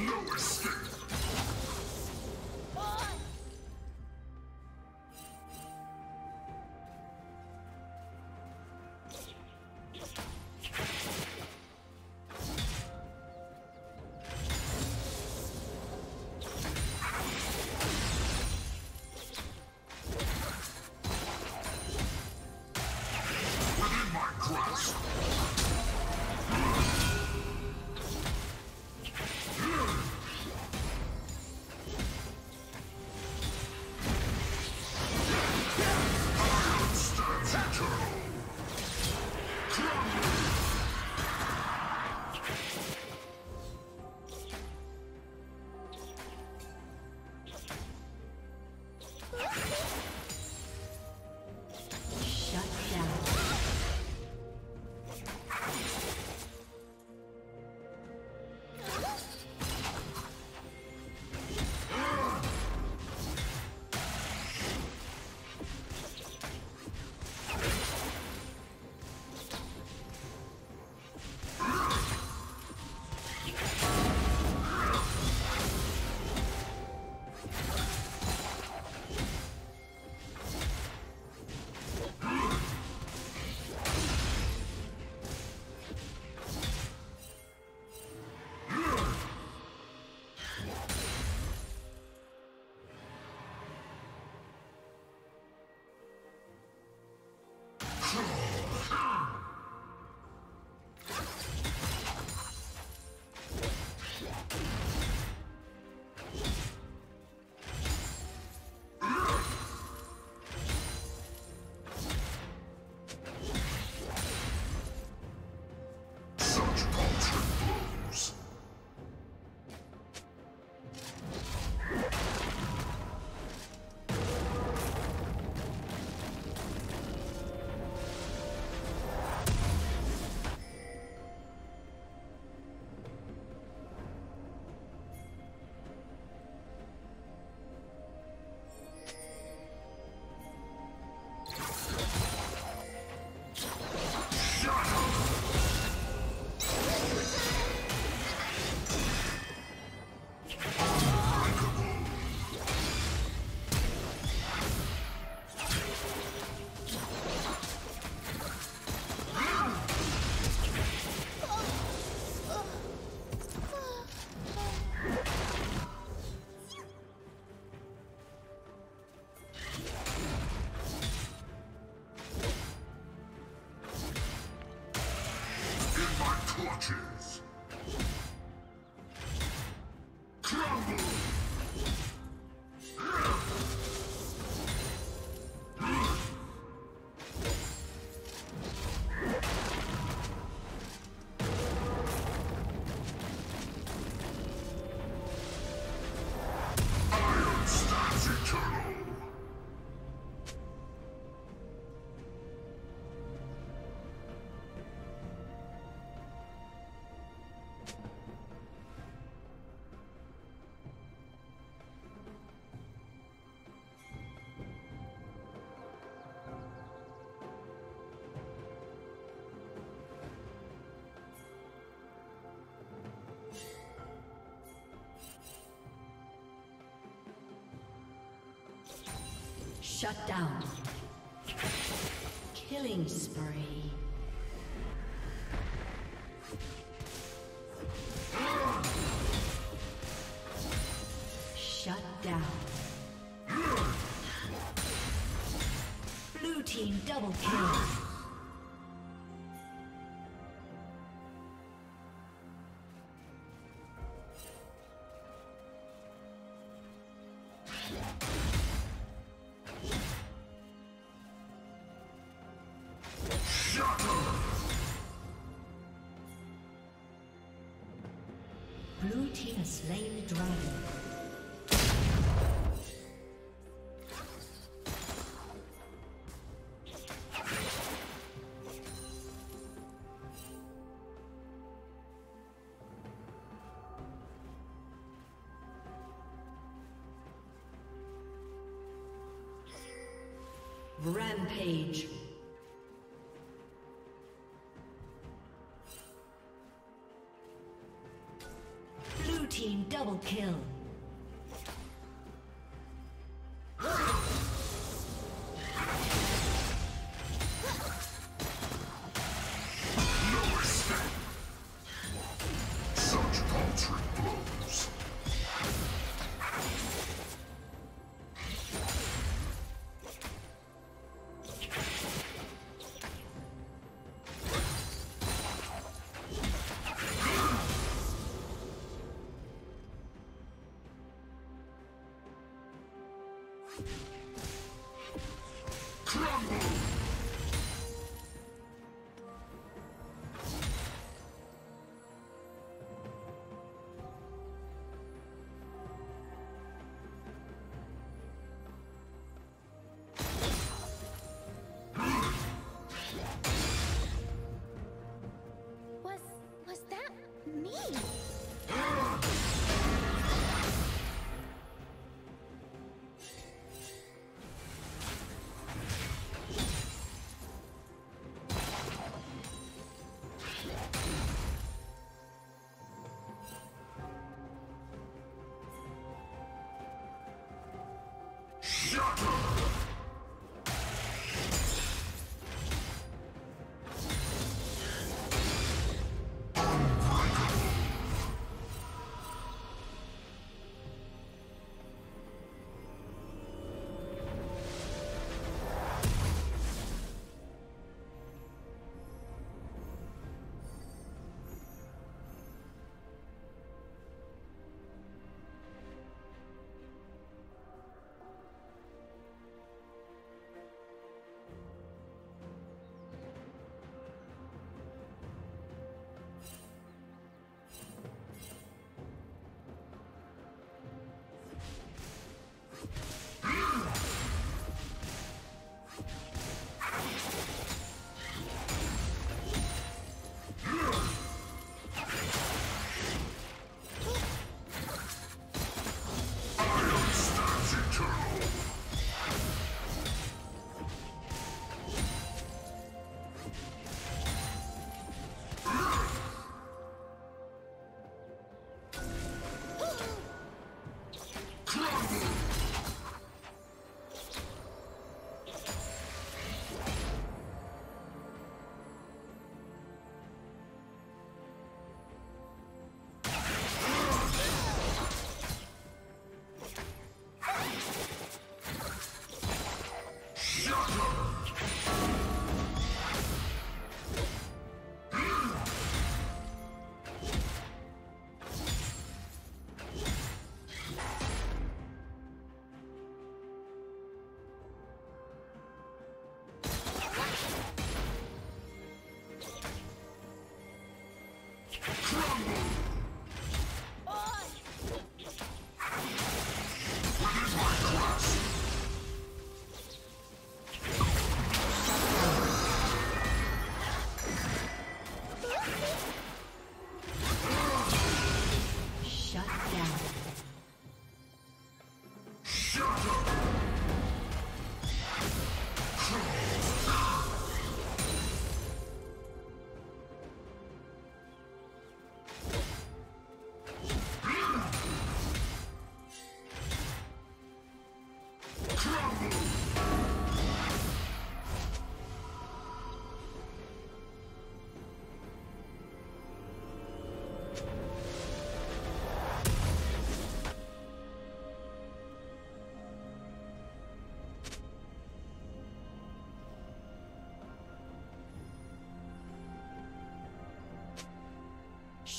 No escape! Shut down. Killing spree. Shut down. Blue team double kill. Slain the dragon. Rampage. team double kill.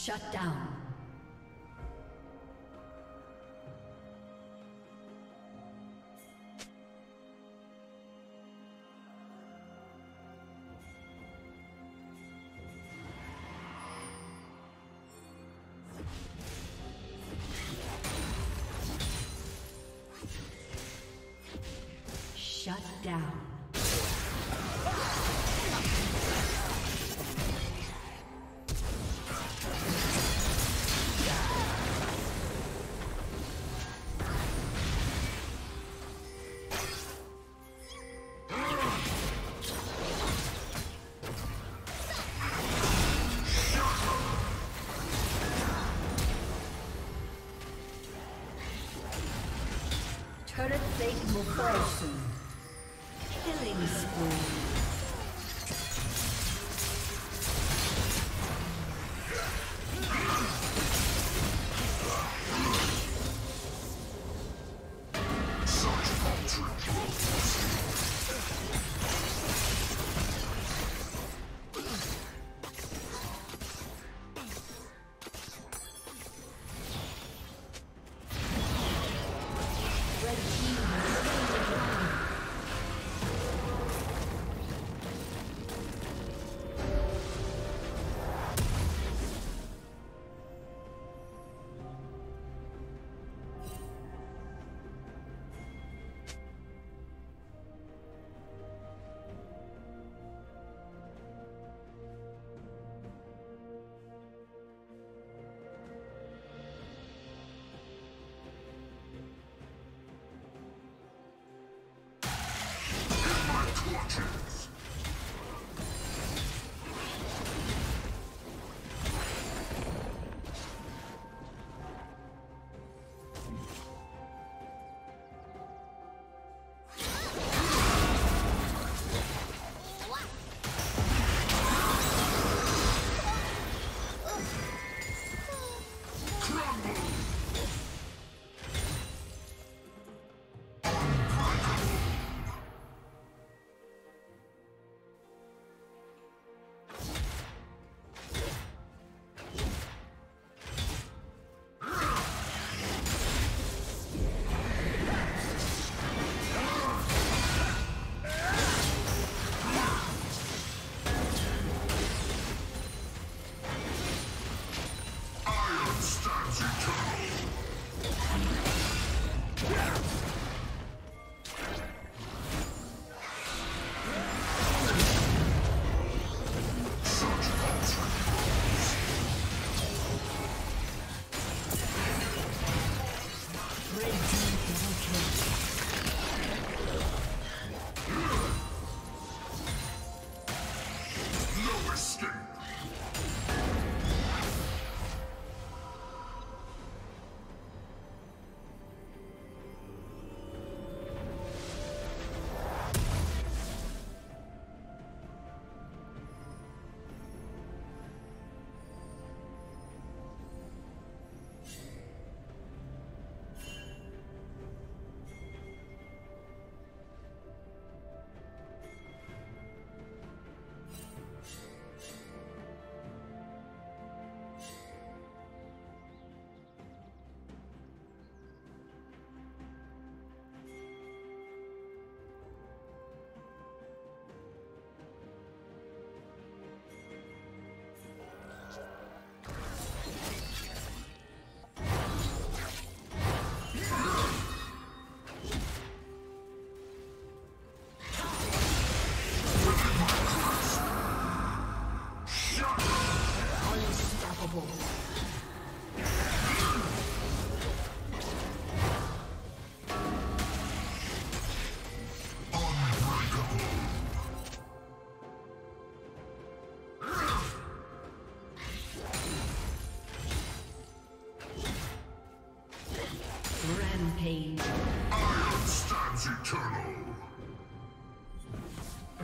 Shut down. Shut down. Current plate will fall soon. Killing spree.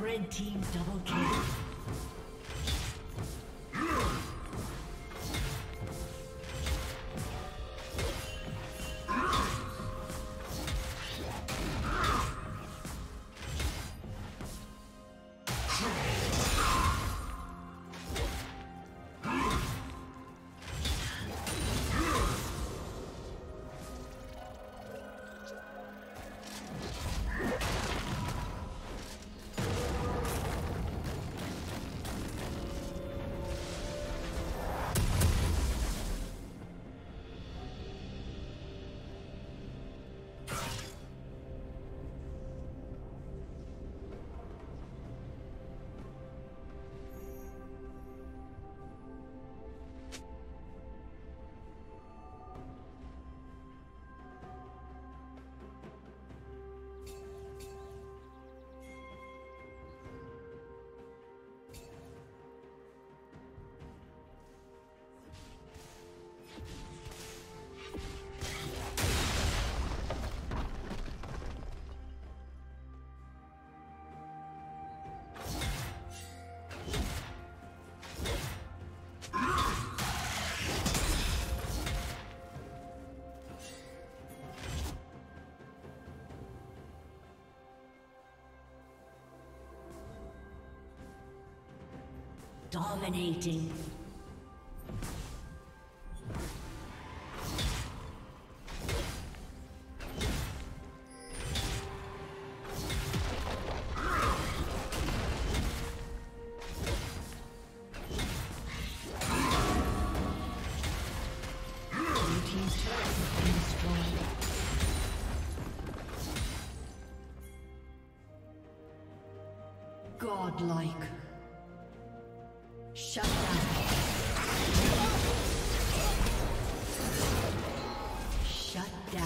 Red team double kill. Dominating. Godlike. Shut down. Shut down.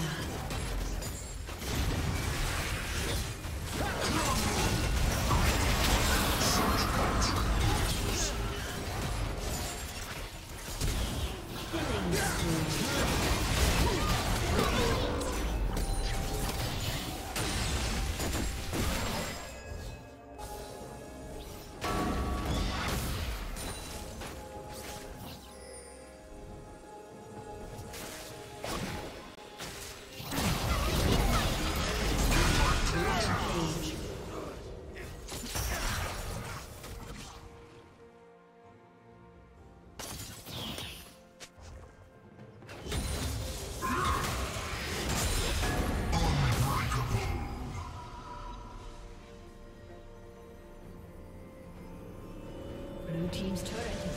Team's turret has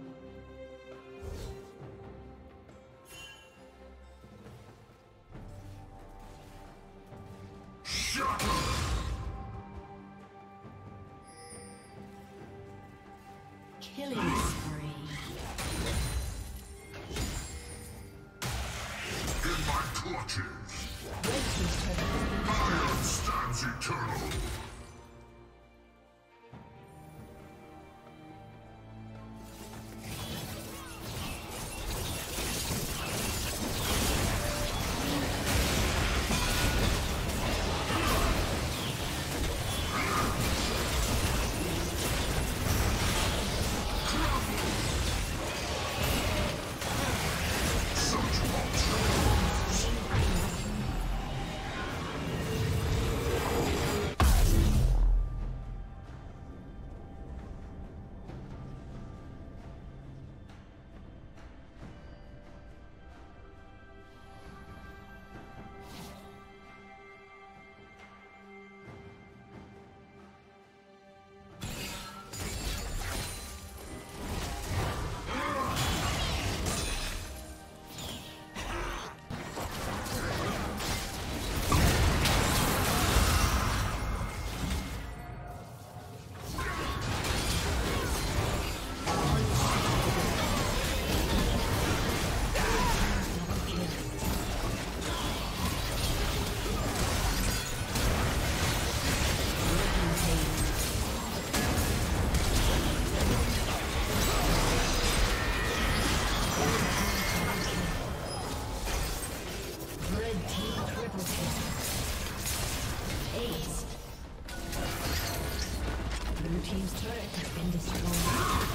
Blue team's turret has been destroyed.